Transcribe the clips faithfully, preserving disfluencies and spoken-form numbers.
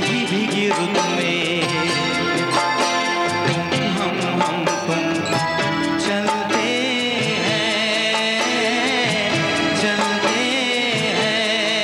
भीगी भीगी धुन में तुम हम हम तुम चलते हैं चलते हैं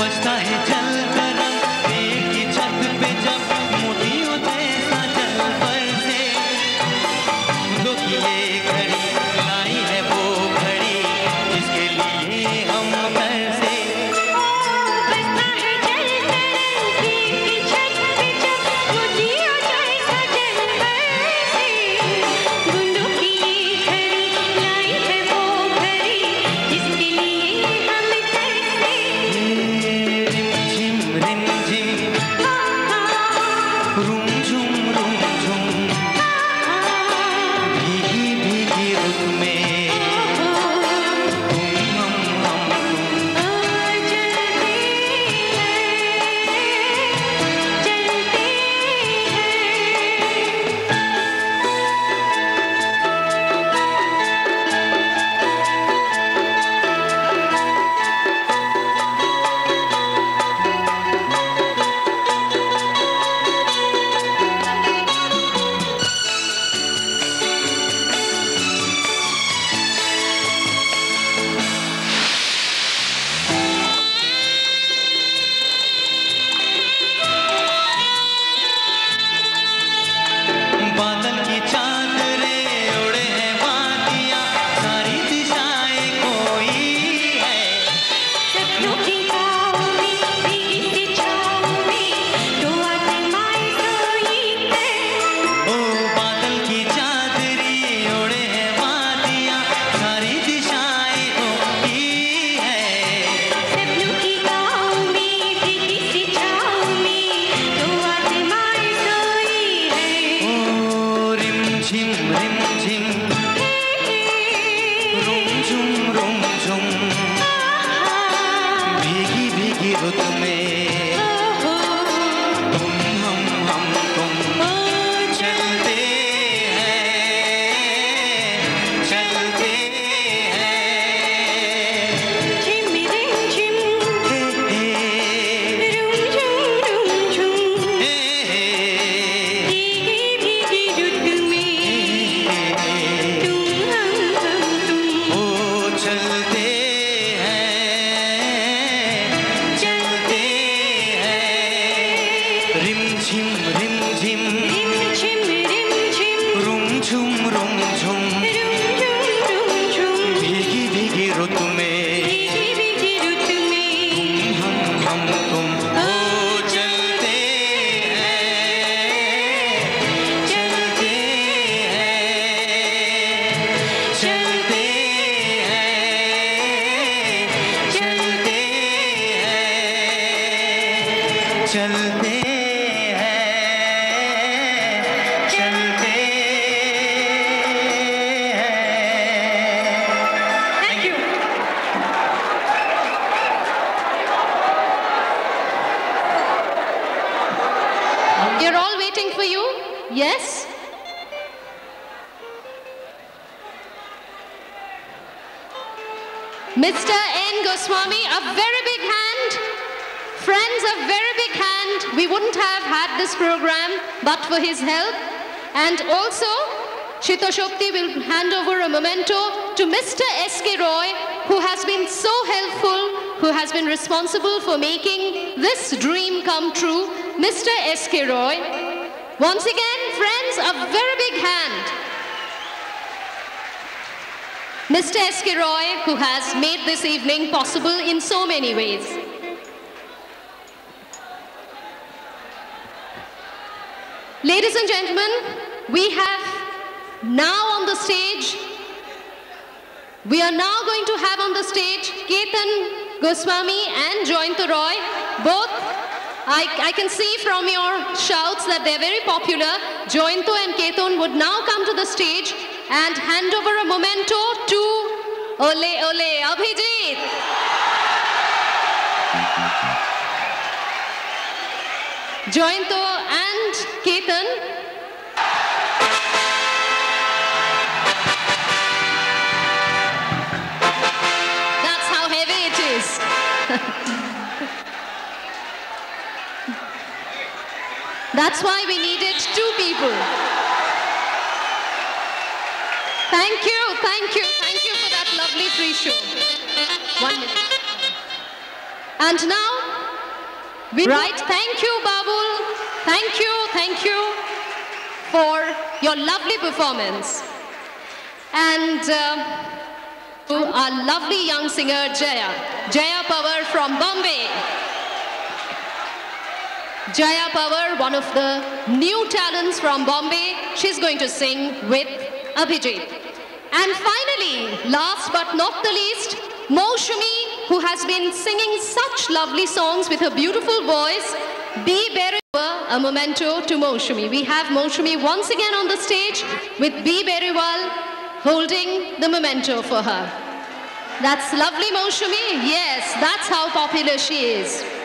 बसता है दिल दिल की चल चल लुटियो जाए सजाए बरसे बूंदों की ये घड़ी लाई वो घड़ी जिसकी चलते हैं They're all waiting for you? Yes? Mister N. Goswami, a very big hand. Friends, a very big hand. We wouldn't have had this program but for his help. And also, Shita Shopti will hand over a memento to Mister S K. Roy, who has been so helpful, who has been responsible for making this dream come true. Mister S K. Roy. Once again, friends, a very big hand. Mister S K. Roy, who has made this evening possible in so many ways. Ladies and gentlemen, we have now on the stage, we are now going to have on the stage Ketan Goswami and Jayanto Roy. Both, I, I can see from your shouts that they're very popular. Jayanto and Ketan would now come to the stage and hand over a memento to Ole Ole Abhijit. Jayanto and Ketan. That's why we needed two people. Thank you, thank you, thank you for that lovely pre-show. One minute. And now, we right, thank you, Babul. Thank you, thank you for your lovely performance. And uh, to our lovely young singer, Jaya. Jaya Pawar from Bombay. Jaya Pawar, one of the new talents from Bombay, she's going to sing with Abhijit. And finally, last but not the least, Moshumi, who has been singing such lovely songs with her beautiful voice. B. Beriwal, a memento to Moshumi. We have Moshumi once again on the stage with B. Beriwal holding the memento for her. That's lovely, Moshumi. Yes, that's how popular she is.